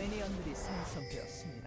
미니언들이 생성되었습니다.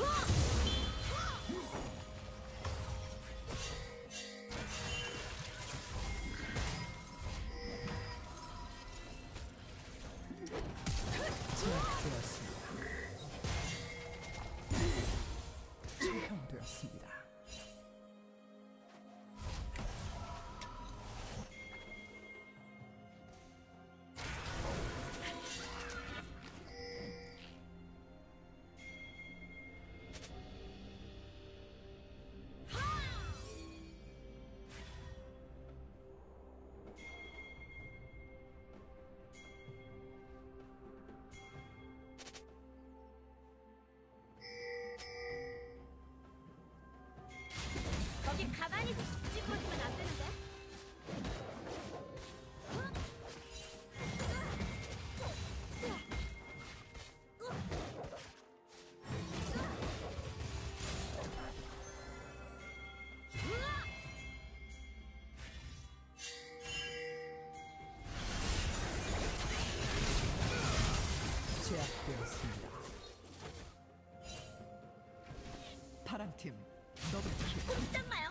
Huh! 그렇습니다. 가만히 집고 있으면 안 되는데? 제압되었습니다. 파랑팀 더블킬. 꼼짝 마요.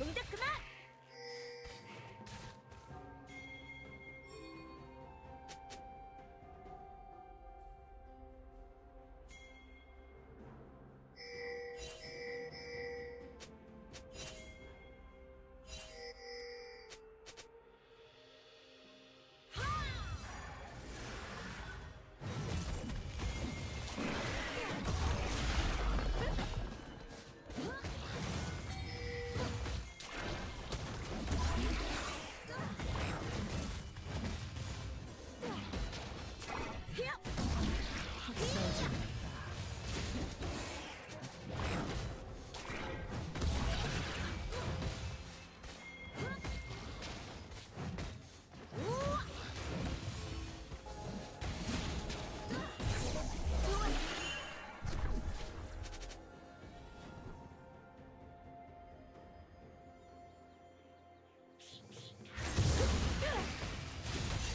동작 그만!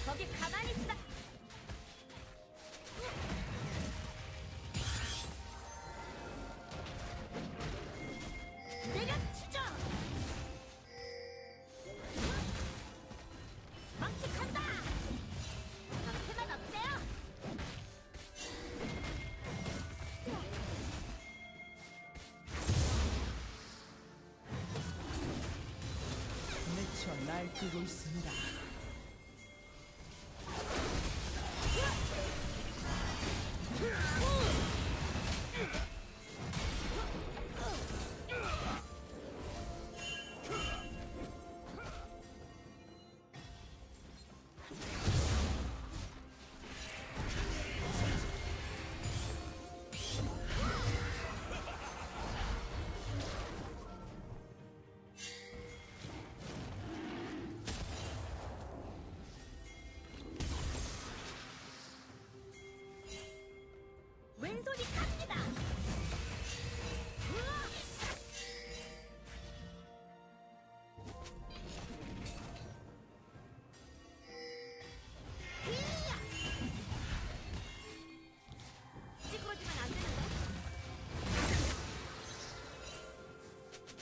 거기 가만히 있어. 내가 치죠. 망치한다. 방패만 없대요. 미쳐 날뛰고 있습니다.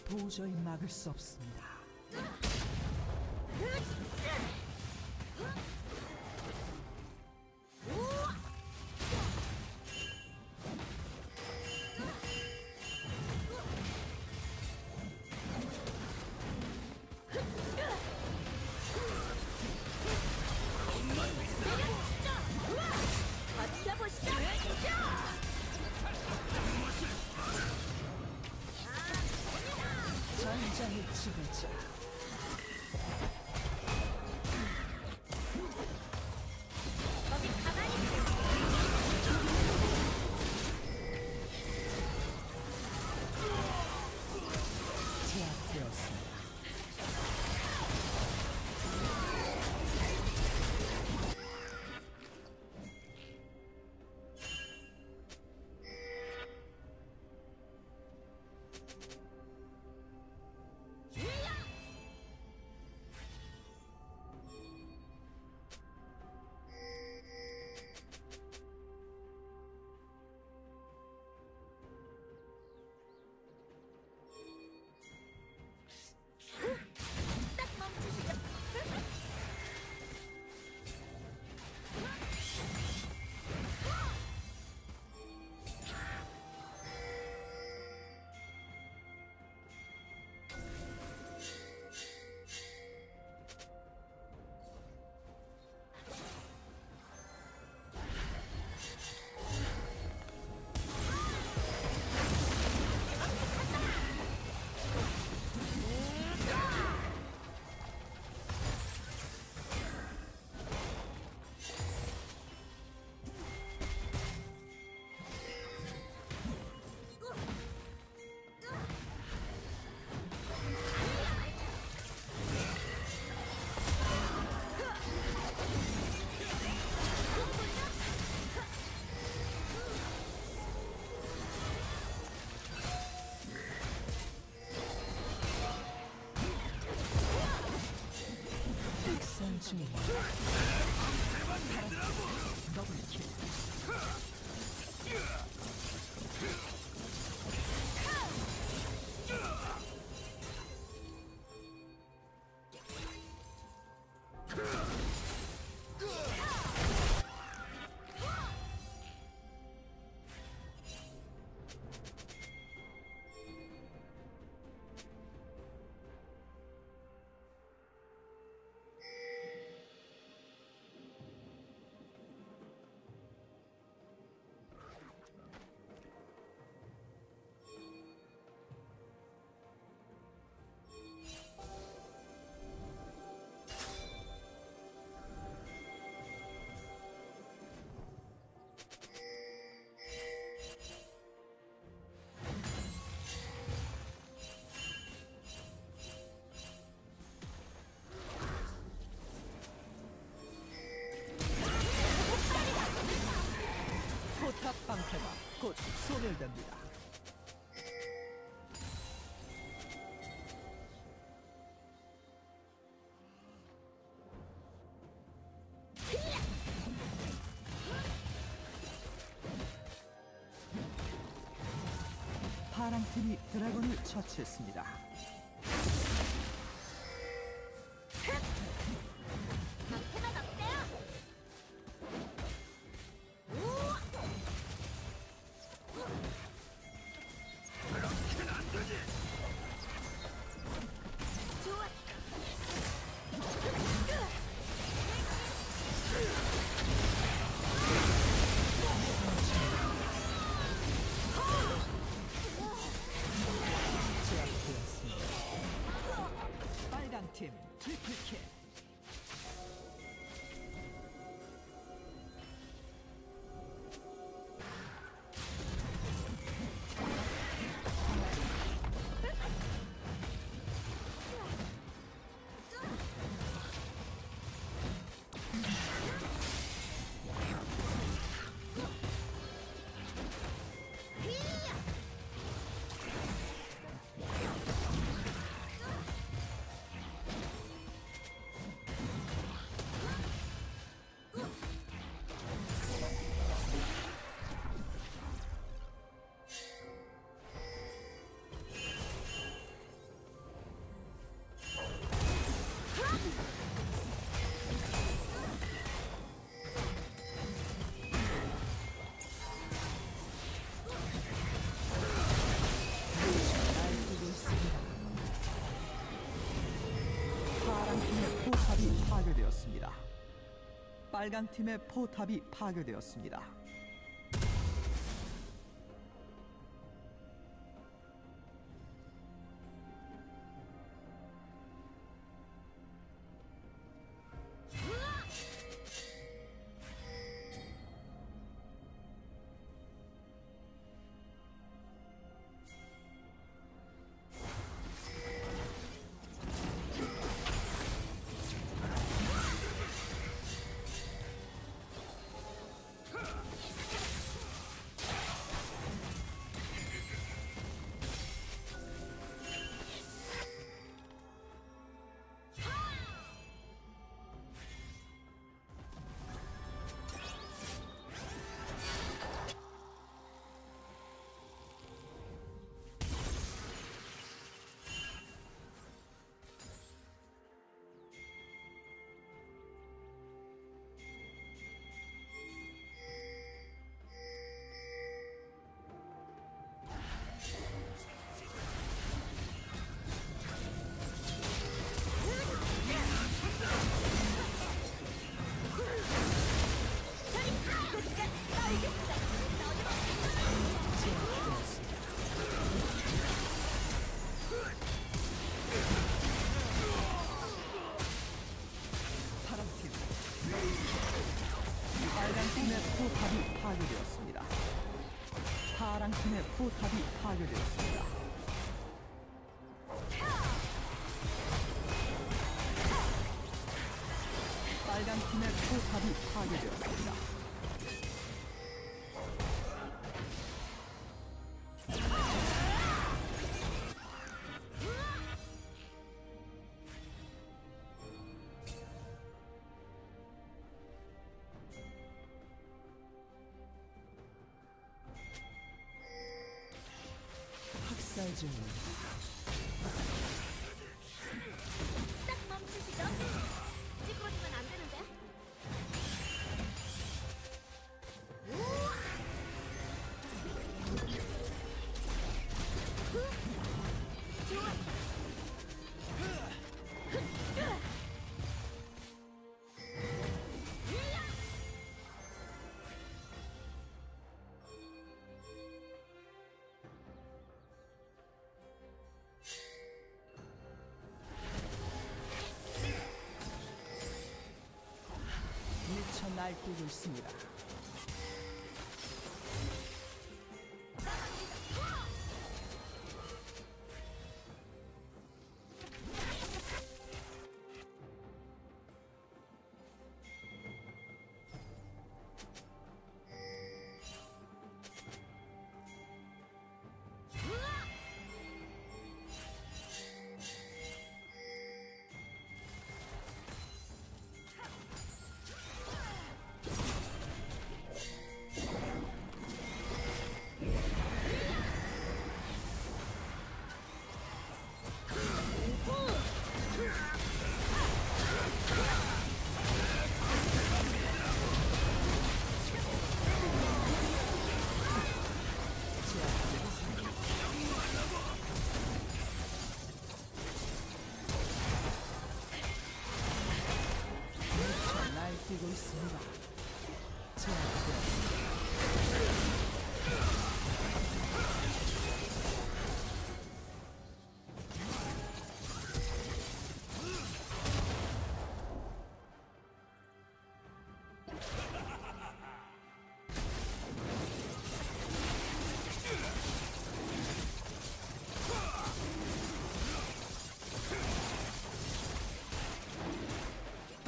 도저히 막을 수 없습니다. 전장의 지배자. 중입니다. 더블킬. 방패가 곧 소멸됩니다. 파랑 팀이 드래곤을 처치했습니다. 빨강 팀의 포탑이 파괴되었습니다. 파랑팀의 포탑이 파괴되었습니다. 빨강팀의 포탑이 파괴되었습니다. 학살 중입니다. 딱 멈추시죠. 찌그러지면 안 되는데. 우와! 좋았다. 날뛰고 있습니다.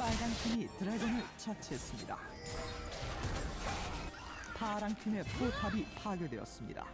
파랑팀이 드래곤을 처치했습니다. 파랑팀의 포탑이 파괴되었습니다.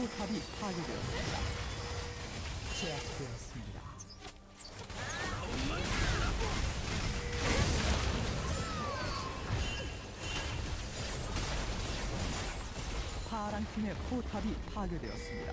포탑이 파괴되었습니다. 제압되었습니다. 파랑 팀의 포탑이 파괴되었습니다.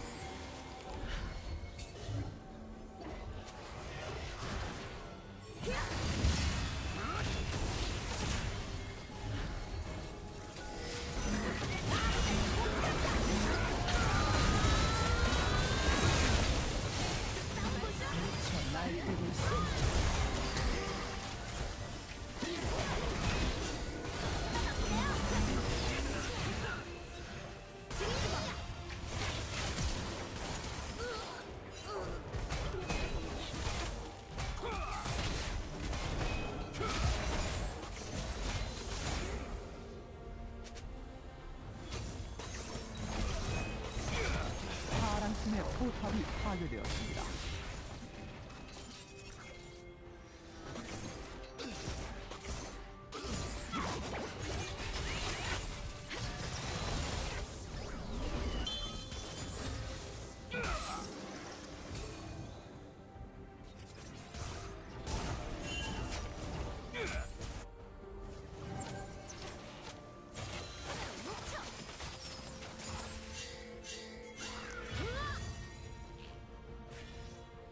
포탑이 파괴되었습니다.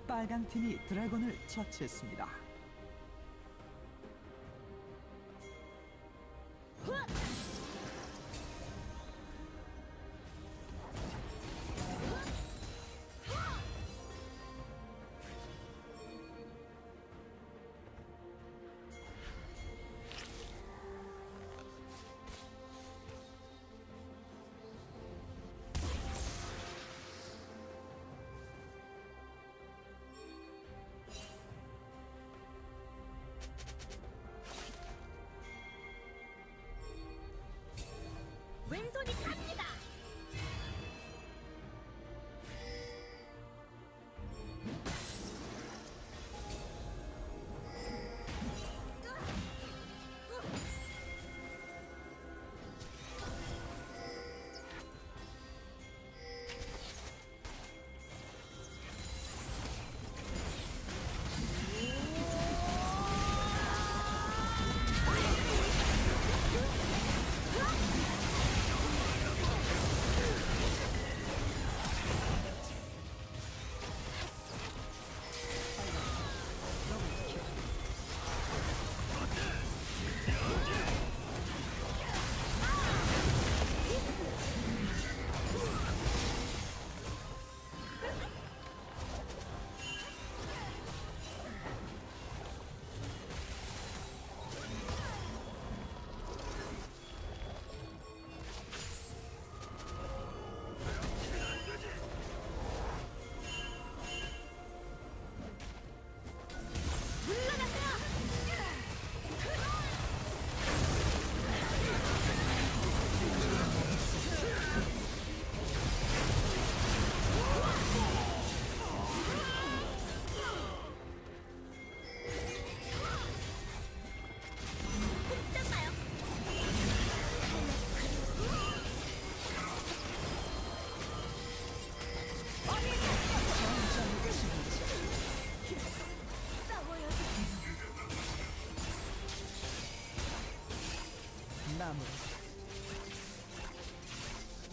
빨강 팀이 드래곤을 처치했습니다. 왼손이 갑니다.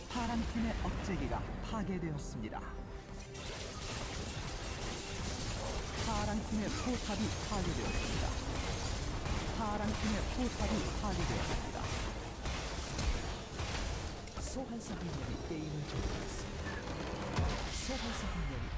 파랑팀의 억제기가 파괴되었습니다. 파랑팀의 포탑이 파괴되었습니다. 파란 팀의 포탑이 파괴되었습니다. 소환사 한 명이 게임을 종료했습니다. 소환사 한 명이